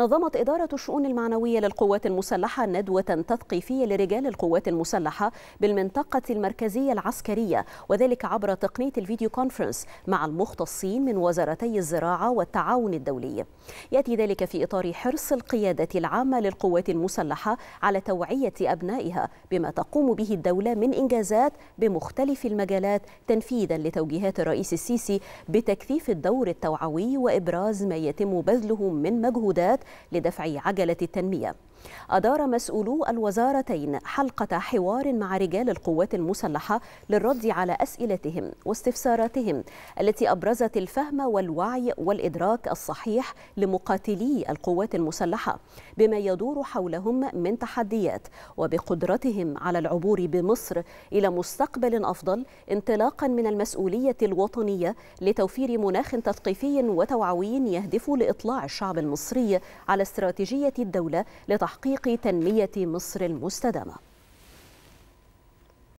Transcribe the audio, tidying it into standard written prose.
نظمت إدارة الشؤون المعنوية للقوات المسلحة ندوة تثقيفية لرجال القوات المسلحة بالمنطقة المركزية العسكرية، وذلك عبر تقنية الفيديو كونفرنس مع المختصين من وزارتي الزراعة والتعاون الدولي. يأتي ذلك في إطار حرص القيادة العامة للقوات المسلحة على توعية أبنائها بما تقوم به الدولة من إنجازات بمختلف المجالات، تنفيذا لتوجيهات الرئيس السيسي بتكثيف الدور التوعوي وإبراز ما يتم بذله من مجهودات لدفع عجلة التنمية. أدار مسؤولو الوزارتين حلقة حوار مع رجال القوات المسلحة للرد على أسئلتهم واستفساراتهم التي أبرزت الفهم والوعي والإدراك الصحيح لمقاتلي القوات المسلحة بما يدور حولهم من تحديات، وبقدرتهم على العبور بمصر إلى مستقبل أفضل انطلاقا من المسؤولية الوطنية لتوفير مناخ تثقيفي وتوعوي يهدف لإطلاع الشعب المصري على استراتيجية الدولة لتحقيق تنمية مصر المستدامة.